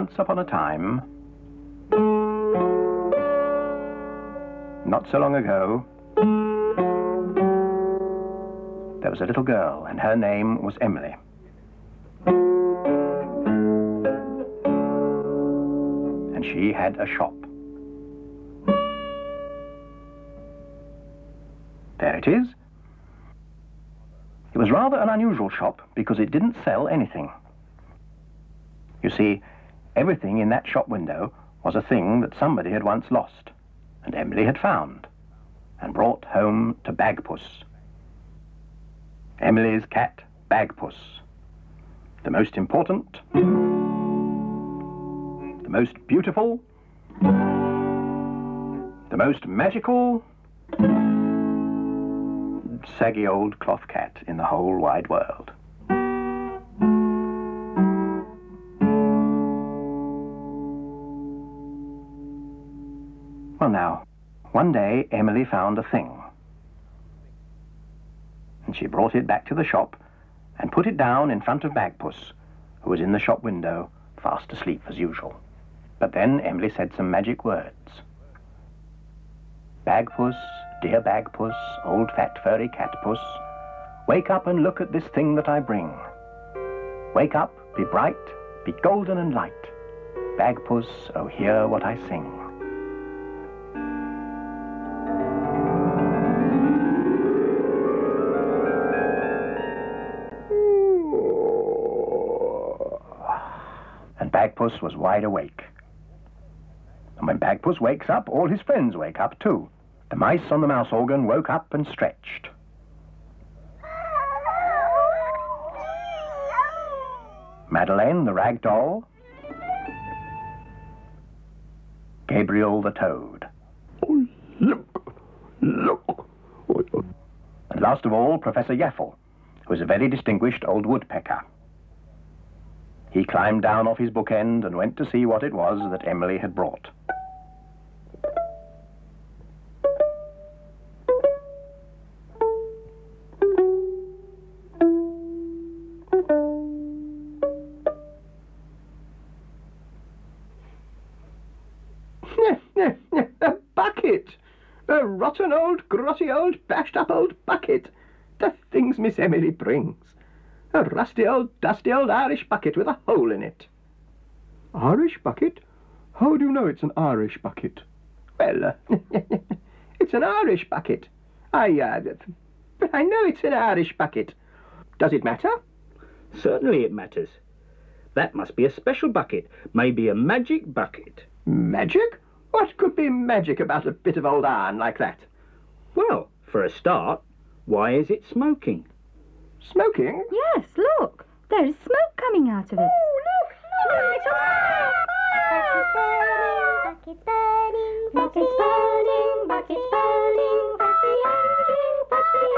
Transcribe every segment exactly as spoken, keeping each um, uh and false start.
Once upon a time, not so long ago, there was a little girl, and her name was Emily. And she had a shop. There it is. It was rather an unusual shop because it didn't sell anything. You see, everything in that shop window was a thing that somebody had once lost, and Emily had found, and brought home to Bagpuss. Emily's cat, Bagpuss. The most important, the most beautiful, the most magical, saggy old cloth cat in the whole wide world. Well now, one day Emily found a thing. And she brought it back to the shop and put it down in front of Bagpuss, who was in the shop window, fast asleep as usual. But then Emily said some magic words. Bagpuss, dear Bagpuss, old fat furry catpuss, wake up and look at this thing that I bring. Wake up, be bright, be golden and light. Bagpuss, oh hear what I sing. And Bagpuss was wide awake. And when Bagpuss wakes up, all his friends wake up too. The mice on the mouse organ woke up and stretched. Madeleine, the rag doll. Gabriel, the toad. Oh, look, look. Oh, oh. And last of all, Professor Yaffle, who is a very distinguished old woodpecker. He climbed down off his bookend and went to see what it was that Emily had brought. A bucket! A rotten old, grotty old, bashed-up old bucket! The things Miss Emily brings. A rusty old, dusty old Irish bucket with a hole in it. Irish bucket? How do you know it's an Irish bucket? Well, uh, it's an Irish bucket. I, uh, but I know it's an Irish bucket. Does it matter? Certainly it matters. That must be a special bucket, maybe a magic bucket. Magic? What could be magic about a bit of old iron like that? Well, for a start, why is it smoking? Smoking? Yes, look. There is smoke coming out of it. Oh, look, look. Bucket's burning, bucket's burning, bucket's burning, bucket's burning, bucket's burning,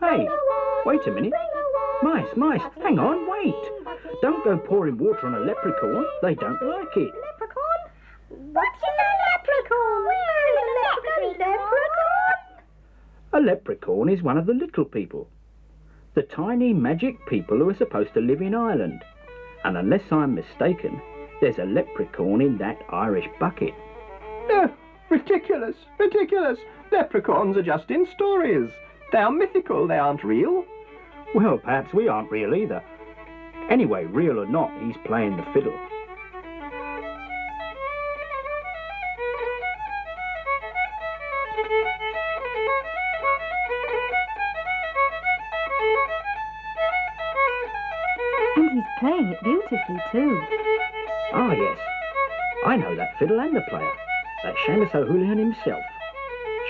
bucket's burning. Hey, wait a minute. Mice, mice, hang on, wait. Don't go pouring water on a leprechaun. They don't like it. Leprechaun? What is a leprechaun? Where is a leprechaun? leprechaun? A leprechaun is one of the little people. The tiny magic people who are supposed to live in Ireland. And unless I'm mistaken, there's a leprechaun in that Irish bucket. No, ridiculous, ridiculous. Leprechauns are just in stories. They are mythical, they aren't real. Well, perhaps we aren't real either. Anyway, real or not, he's playing the fiddle. And he's playing it beautifully too. Ah, yes. I know that fiddle and the player. That's Seamus O'Hoolihan himself.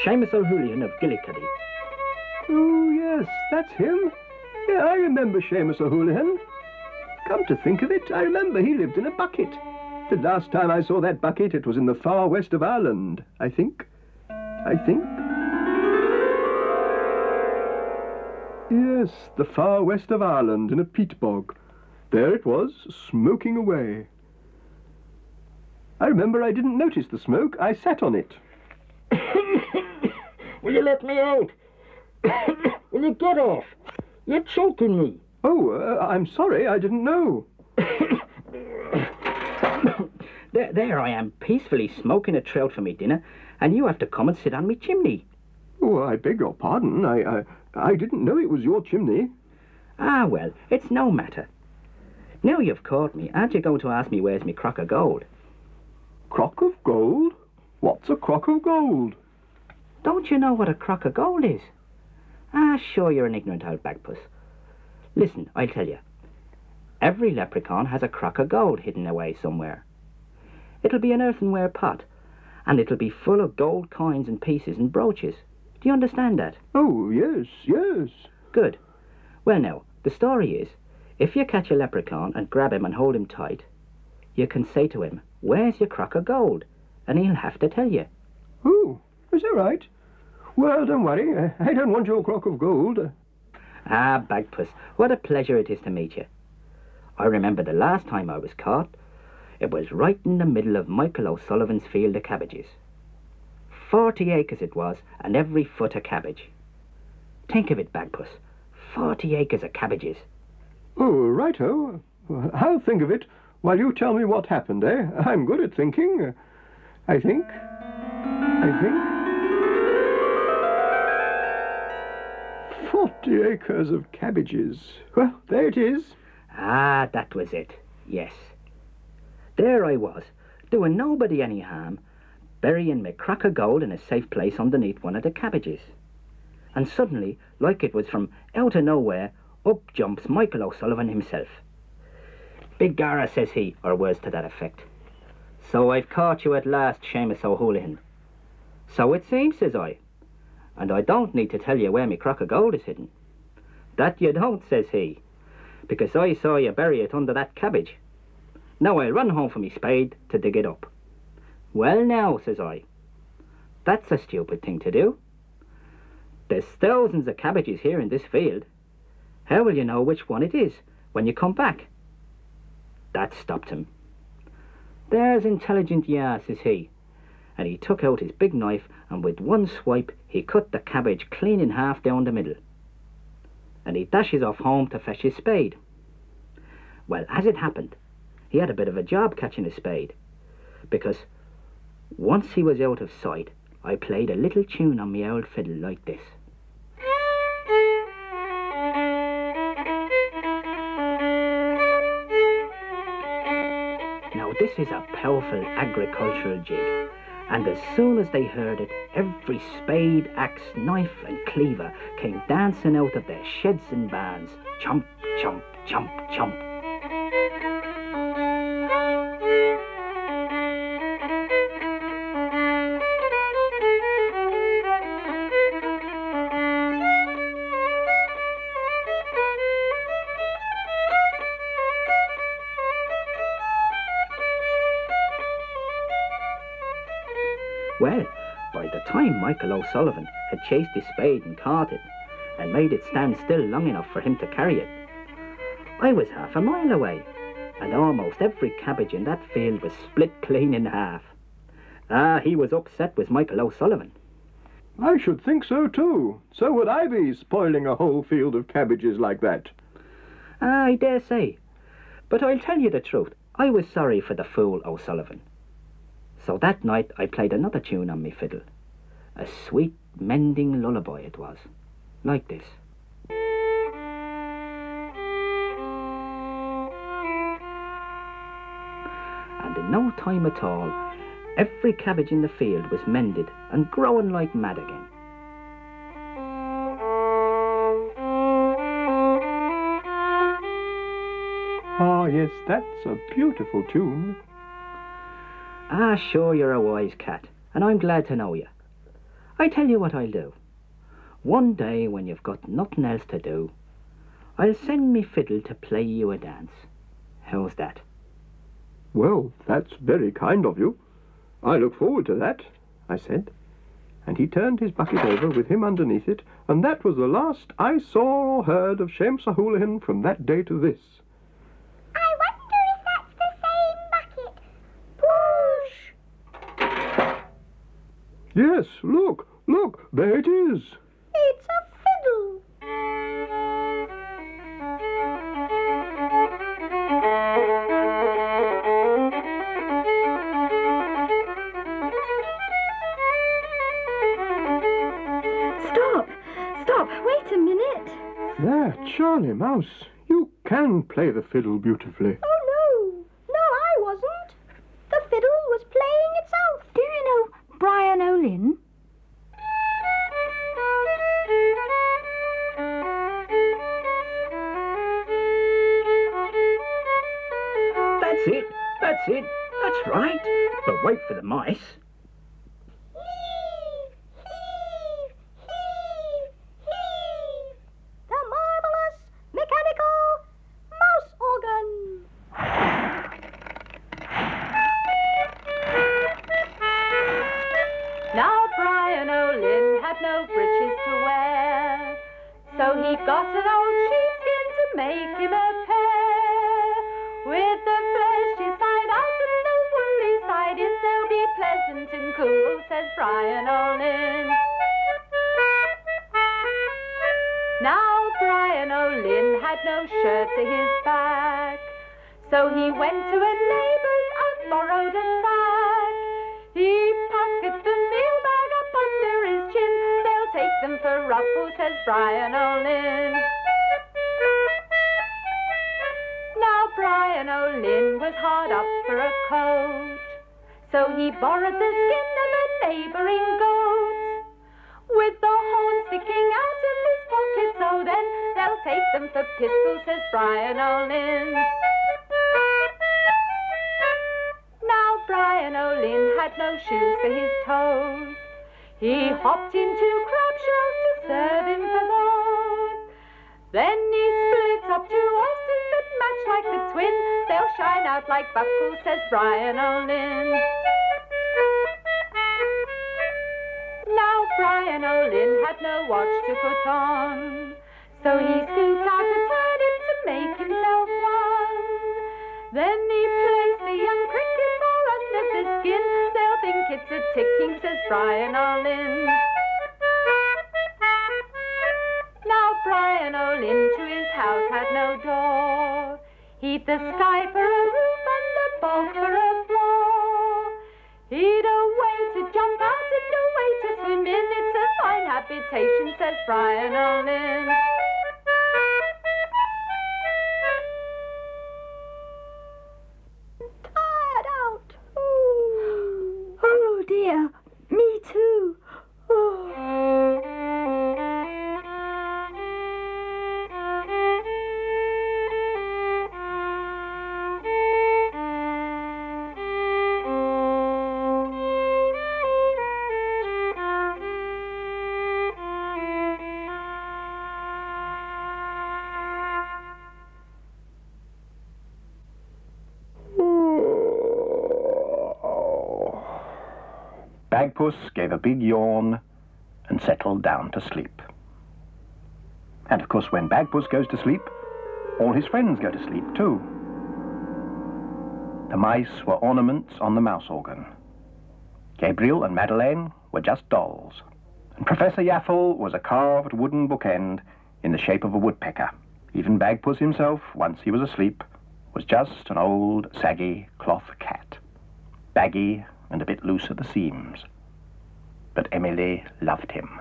Seamus O'Hoolihan of Gillicuddy. Oh, yes, that's him. Yeah, I remember Seamus O'Hoolihan. Come to think of it, I remember he lived in a bucket. The last time I saw that bucket, it was in the far west of Ireland, I think. I think. Yes, the far west of Ireland, in a peat bog. There it was, smoking away. I remember I didn't notice the smoke. I sat on it. Will you let me out? Will you get off? You're choking me. Oh, uh, I'm sorry, I didn't know. there, there I am, peacefully smoking a trail for me dinner, and you have to come and sit on me chimney. Oh, I beg your pardon. I, I, I didn't know it was your chimney. Ah, well, it's no matter. Now you've caught me, aren't you going to ask me where's me crock of gold? Crock of gold? What's a crock of gold? Don't you know what a crock of gold is? Ah, sure, you're an ignorant old Bagpuss. Listen, I'll tell you. Every leprechaun has a crock of gold hidden away somewhere. It'll be an earthenware pot, and it'll be full of gold coins and pieces and brooches. Do you understand that? Oh, yes, yes. Good. Well, now, the story is, if you catch a leprechaun and grab him and hold him tight, you can say to him, where's your crock of gold? And he'll have to tell you. Oh, is that right? Well, don't worry. I don't want your crock of gold. Ah, Bagpuss, what a pleasure it is to meet you. I remember the last time I was caught, it was right in the middle of Michael O'Sullivan's field of cabbages. Forty acres it was, and every foot a cabbage. Think of it, Bagpuss. Forty acres of cabbages. Oh, righto. I'll think of it while you tell me what happened, eh? I'm good at thinking. I think. I think. Forty acres of cabbages. Well, there it is. Ah, that was it. Yes. There I was, doing nobody any harm, burying my crock of gold in a safe place underneath one of the cabbages. And suddenly, like it was from out of nowhere, up jumps Michael O'Sullivan himself. "Begorra," says he, or words to that effect. "So I've caught you at last, Seamus O'Hoolihan." "So it seems," says I. "And I don't need to tell you where me crock of gold is hidden." "That you don't," says he, "because I saw you bury it under that cabbage. Now I run home for me spade to dig it up." "Well now," says I, "that's a stupid thing to do. There's thousands of cabbages here in this field. How will you know which one it is when you come back?" That stopped him. "There's intelligent ya," says he, and he took out his big knife, and with one swipe he cut the cabbage clean in half down the middle. And he dashes off home to fetch his spade. Well, as it happened, he had a bit of a job catching his spade, because once he was out of sight, I played a little tune on me old fiddle like this. Now this is a powerful agricultural jig, and as soon as they heard it, every spade, axe, knife and cleaver came dancing out of their sheds and barns. Chomp, chomp, chomp, chomp. Well, by the time Michael O'Sullivan had chased his spade and caught it, and made it stand still long enough for him to carry it, I was half a mile away, and almost every cabbage in that field was split clean in half. Ah, he was upset, was Michael O'Sullivan. I should think so too. So would I be, spoiling a whole field of cabbages like that. Ah, I dare say. But I'll tell you the truth, I was sorry for the fool O'Sullivan. So that night I played another tune on me fiddle. A sweet, mending lullaby it was, like this. And in no time at all, every cabbage in the field was mended and growing like mad again. Ah, yes, that's a beautiful tune. Ah, sure, you're a wise cat, and I'm glad to know you. I tell you what I'll do. One day, when you've got nothing else to do, I'll send me fiddle to play you a dance. How's that? Well, that's very kind of you. I look forward to that, I said. And he turned his bucket over with him underneath it, and that was the last I saw or heard of Seamus O'Hoolihan from that day to this. Yes, look, look, there it is. It's a fiddle. There, Charlie Mouse, you can play the fiddle beautifully. Oh, no. No, I wasn't. The fiddle was playing itself. Do you know Brian O'Lynn? That's it. That's it. That's right. But wait for the mice. Bagpuss gave a big yawn and settled down to sleep. And of course, when Bagpuss goes to sleep, all his friends go to sleep too. The mice were ornaments on the mouse organ. Gabriel and Madeleine were just dolls. And Professor Yaffle was a carved wooden bookend in the shape of a woodpecker. Even Bagpuss himself, once he was asleep, was just an old, saggy cloth cat. Baggy and a bit loose at the seams. But Emily loved him.